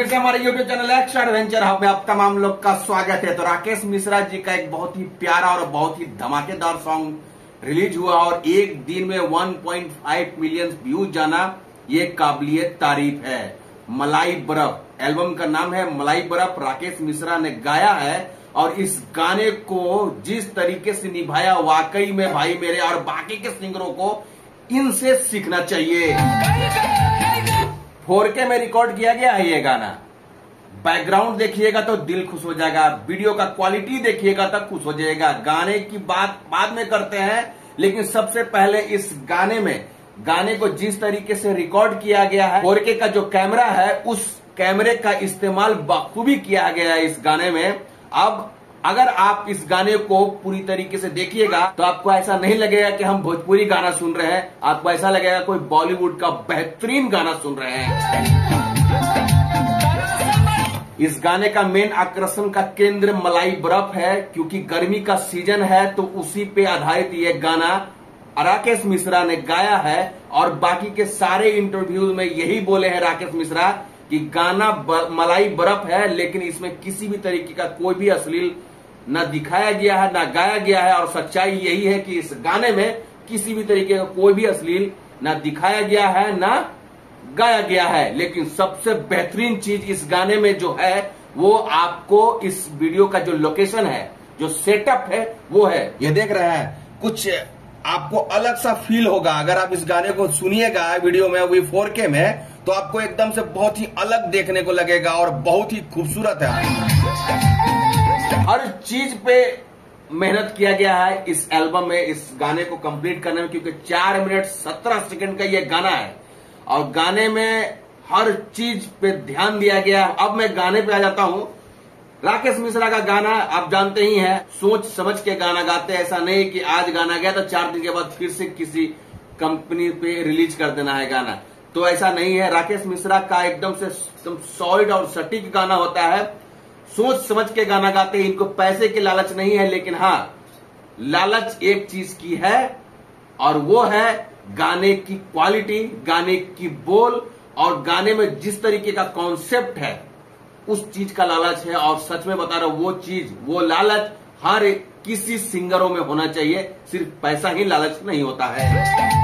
फिर से हमारे YouTube channel action adventure hub में आप तमाम लोग का स्वागत है। तो राकेश मिश्रा जी का एक बहुत ही प्यारा और बहुत ही धमाकेदार सॉन्ग रिलीज हुआ और एक दिन में 1.5 मिलियन व्यूज जाना, ये काबिलियत तारीफ है। मलाई बर्फ एल्बम का नाम है, मलाई बर्फ राकेश मिश्रा ने गाया है और इस गाने को जिस तरीके से निभाया, वाकई में भाई मेरे और बाकी के सिंगरों को इनसे सीखना चाहिए। 4K में रिकॉर्ड किया गया है ये गाना। बैकग्राउंड देखिएगा तो दिल खुश हो जाएगा, वीडियो का क्वालिटी देखिएगा तब खुश हो जाएगा। गाने की बात बाद में करते हैं, लेकिन सबसे पहले इस गाने में गाने को जिस तरीके से रिकॉर्ड किया गया है, 4K का जो कैमरा है उस कैमरे का इस्तेमाल बखूबी किया गया है इस गाने में। अब अगर आप इस गाने को पूरी तरीके से देखिएगा तो आपको ऐसा नहीं लगेगा कि हम भोजपुरी गाना सुन रहे हैं, आपको ऐसा लगेगा कोई बॉलीवुड का बेहतरीन गाना सुन रहे हैं। इस गाने का मेन आकर्षण का केंद्र मलाई बर्फ है, क्योंकि गर्मी का सीजन है तो उसी पे आधारित ये गाना राकेश मिश्रा ने गाया है। और बाकी के सारे इंटरव्यूज में यही बोले हैं राकेश मिश्रा कि गाना मलाई बर्फ है, लेकिन इसमें किसी भी तरीके का कोई भी अश्लील ना दिखाया गया है ना गाया गया है। और सच्चाई यही है कि इस गाने में किसी भी तरीके का कोई भी अश्लील ना दिखाया गया है ना गाया गया है। लेकिन सबसे बेहतरीन चीज इस गाने में जो है वो आपको इस वीडियो का जो लोकेशन है, जो सेटअप है वो है, ये देख रहे हैं। कुछ आपको अलग सा फील होगा अगर आप इस गाने को सुनिएगा वीडियो में, वही 4K में, तो आपको एकदम से बहुत ही अलग देखने को लगेगा और बहुत ही खूबसूरत है। हर चीज पे मेहनत किया गया है इस एल्बम में इस गाने को कंप्लीट करने में, क्योंकि 4 मिनट 17 सेकंड का ये गाना है और गाने में हर चीज पे ध्यान दिया गया है। अब मैं गाने पे आ जाता हूँ। राकेश मिश्रा का गाना आप जानते ही हैं, सोच समझ के गाना गाते हैं। ऐसा नहीं कि आज गाना गया तो 4 दिन के बाद फिर से किसी कंपनी पे रिलीज कर देना है गाना, तो ऐसा नहीं है। राकेश मिश्रा का एकदम से एकदम सॉलिड और सटीक गाना होता है, सोच समझ के गाना गाते हैं। इनको पैसे की लालच नहीं है, लेकिन हाँ लालच एक चीज की है और वो है गाने की क्वालिटी, गाने की बोल और गाने में जिस तरीके का कॉन्सेप्ट है उस चीज का लालच है। और सच में बता रहा हूं, वो चीज वो लालच हर किसी सिंगरों में होना चाहिए, सिर्फ पैसा ही लालच नहीं होता है।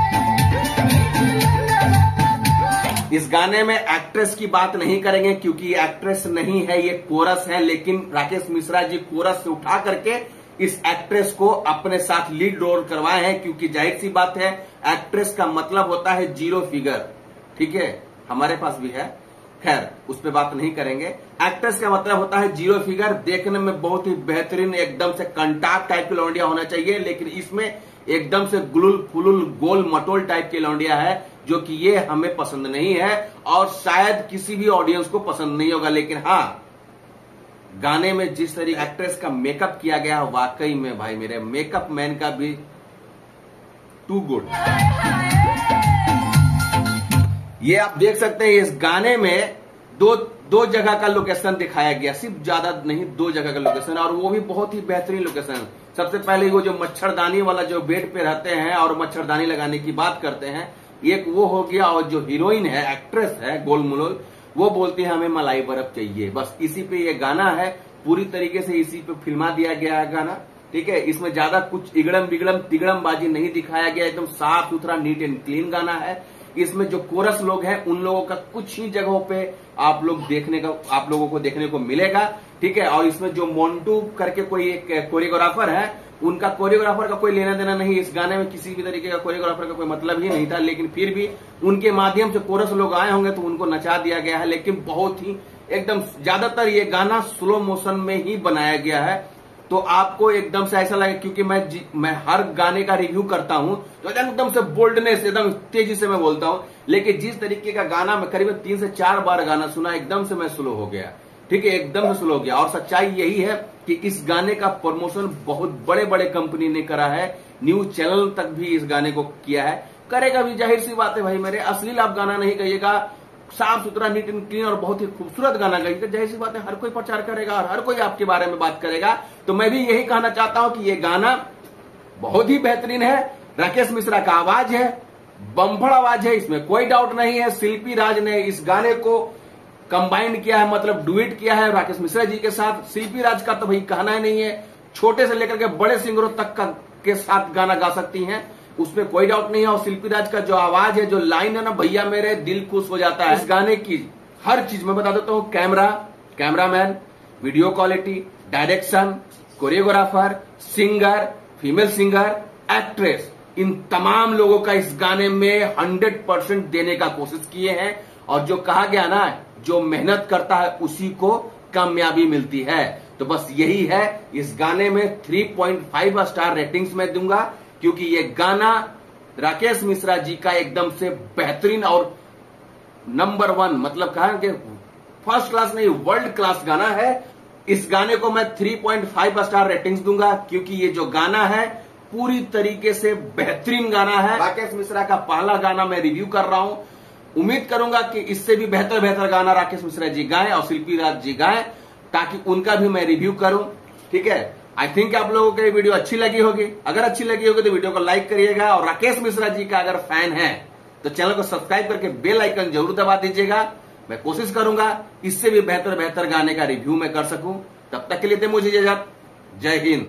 इस गाने में एक्ट्रेस की बात नहीं करेंगे क्योंकि एक्ट्रेस नहीं है, ये कोरस है। लेकिन राकेश मिश्रा जी कोरस से उठा करके इस एक्ट्रेस को अपने साथ लीड रोल करवाए हैं, क्योंकि जाहिर सी बात है एक्ट्रेस का मतलब होता है जीरो फिगर। ठीक है, हमारे पास भी है, खैर उस पर बात नहीं करेंगे। एक्ट्रेस का मतलब होता है जीरो फिगर, देखने में बहुत ही बेहतरीन एकदम से कंटाप टाइप की लौंडिया होना चाहिए, लेकिन इसमें एकदम से गुलुल फुलुल गोल मटोल टाइप की लौंडिया है, जो कि ये हमें पसंद नहीं है और शायद किसी भी ऑडियंस को पसंद नहीं होगा। लेकिन हाँ गाने में जिस तरीके एक्ट्रेस का मेकअप किया गया, वाकई में भाई मेरे मेकअप मैन का भी टू गुड। ये आप देख सकते हैं इस गाने में दो जगह का लोकेशन दिखाया गया, सिर्फ ज्यादा नहीं 2 जगह का लोकेशन, और वो भी बहुत ही बेहतरीन लोकेशन। सबसे पहले वो जो मच्छरदानी वाला जो बेड पे रहते हैं और मच्छरदानी लगाने की बात करते हैं, एक वो हो गया। और जो हीरोइन है, एक्ट्रेस है गोलमोल, वो बोलती है हमें मलाई बर्फ चाहिए। बस इसी पे ये गाना है, पूरी तरीके से इसी पे फिल्मा दिया गया है गाना। ठीक है, इसमें ज्यादा कुछ इगड़म बिगड़म तिगड़म बाजी नहीं दिखाया गया, एकदम साफ सुथरा नीट एंड क्लीन गाना है। इसमें जो कोरस लोग हैं उन लोगों का कुछ ही जगहों पे आप लोगों को देखने को मिलेगा। ठीक है, और इसमें जो मोन्टू करके कोई एक कोरियोग्राफर है, उनका कोरियोग्राफर का कोई लेना देना नहीं इस गाने में, किसी भी तरीके का कोरियोग्राफर का कोई मतलब ही नहीं था। लेकिन फिर भी उनके माध्यम से कोरस लोग आए होंगे तो उनको नचा दिया गया है। लेकिन बहुत ही एकदम ज्यादातर ये गाना स्लो मोशन में ही बनाया गया है, तो आपको एकदम से ऐसा लगे, क्योंकि मैं हर गाने का रिव्यू करता हूं तो एकदम से बोल्डनेस एकदम तेजी से मैं बोलता हूं। लेकिन जिस तरीके का गाना मैं करीबन 3 से 4 बार गाना सुना, एकदम से मैं स्लो हो गया। ठीक है, एकदम से स्लो हो गया। और सच्चाई यही है कि इस गाने का प्रमोशन बहुत बड़े बड़े कंपनी ने करा है, न्यूज चैनल तक भी इस गाने को किया है, करेगा भी, जाहिर सी बात है भाई मेरे। अश्लील आप गाना नहीं कहिएगा, साफ सुथरा नीट एंड क्लीन और बहुत ही खूबसूरत गाना गाइएगा। जाहिर सी बात है हर कोई प्रचार करेगा और हर कोई आपके बारे में बात करेगा। तो मैं भी यही कहना चाहता हूं कि ये गाना बहुत ही बेहतरीन है, राकेश मिश्रा का आवाज है, बम्फर आवाज है, इसमें कोई डाउट नहीं है। शिल्पी राज ने इस गाने को कंबाइंड किया है, मतलब डुएट किया है राकेश मिश्रा जी के साथ। शिल्पी राज का तो भाई कहना ही नहीं है, छोटे से लेकर के बड़े सिंगरों तक के साथ गाना गा सकती हैं, उसमें कोई डाउट नहीं है। और शिल्पी राज का जो आवाज है, जो लाइन है ना, भैया मेरे दिल खुश हो जाता है। इस गाने की हर चीज मैं बता देता हूँ, camera, cameraman, video quality, direction, choreographer, singer, female singer, actress, इन तमाम लोगों का इस गाने में 100% देने का कोशिश किए हैं। और जो कहा गया ना, जो मेहनत करता है उसी को कामयाबी मिलती है। तो बस यही है, इस गाने में 3.5 स्टार रेटिंग्स मैं दूंगा, क्योंकि ये गाना राकेश मिश्रा जी का एकदम से बेहतरीन और नंबर 1, मतलब कहा कि फर्स्ट क्लास नहीं, वर्ल्ड क्लास गाना है। इस गाने को मैं 3.5 स्टार रेटिंग्स दूंगा, क्योंकि ये जो गाना है पूरी तरीके से बेहतरीन गाना है। राकेश मिश्रा का पहला गाना मैं रिव्यू कर रहा हूँ, उम्मीद करूंगा कि इससे भी बेहतर गाना राकेश मिश्रा जी गाएं और शिल्पी राज जी गाएं, ताकि उनका भी मैं रिव्यू करूं। ठीक है, आई थिंक आप लोगों को ये वीडियो अच्छी लगी होगी। अगर अच्छी लगी होगी तो वीडियो को लाइक करिएगा, और राकेश मिश्रा जी का अगर फैन है तो चैनल को सब्सक्राइब करके बेल आइकन जरूर दबा दीजिएगा। मैं कोशिश करूंगा इससे भी बेहतर गाने का रिव्यू मैं कर सकूं। तब तक के लिए मुझे इजाजत, जय हिंद।